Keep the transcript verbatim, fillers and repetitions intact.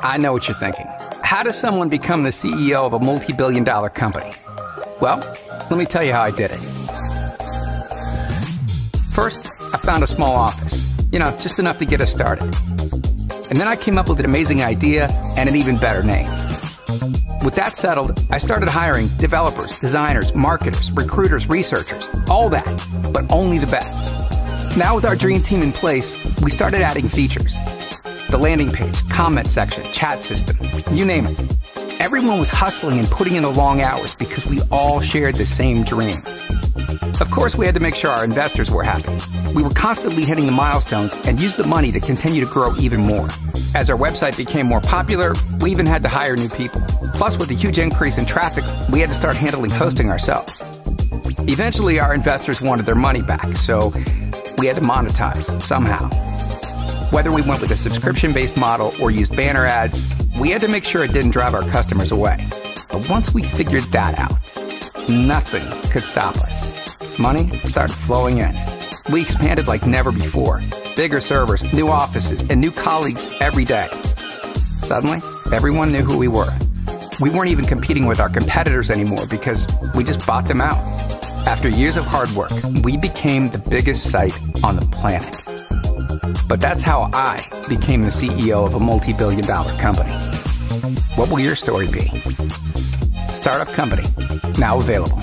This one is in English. I know what you're thinking. How does someone become the C E O of a multi-billion dollar company? Well, let me tell you how I did it. First, I found a small office, you know, just enough to get us started. And then I came up with an amazing idea and an even better name. With that settled, I started hiring developers, designers, marketers, recruiters, researchers, all that, but only the best. Now with our dream team in place, we started adding features. The landing page, comment section, chat system, you name it. Everyone was hustling and putting in the long hours because we all shared the same dream. Of course, we had to make sure our investors were happy. We were constantly hitting the milestones and used the money to continue to grow even more. As our website became more popular, we even had to hire new people. Plus, with the huge increase in traffic, we had to start handling hosting ourselves. Eventually, our investors wanted their money back, so we had to monetize somehow. Whether we went with a subscription-based model or used banner ads, we had to make sure it didn't drive our customers away. But once we figured that out, nothing could stop us. Money started flowing in. We expanded like never before. Bigger servers, new offices, and new colleagues every day. Suddenly, everyone knew who we were. We weren't even competing with our competitors anymore because we just bought them out. After years of hard work, we became the biggest site on the planet. But that's how I became the C E O of a multi-billion dollar company. What will your story be? Startup Company, now available.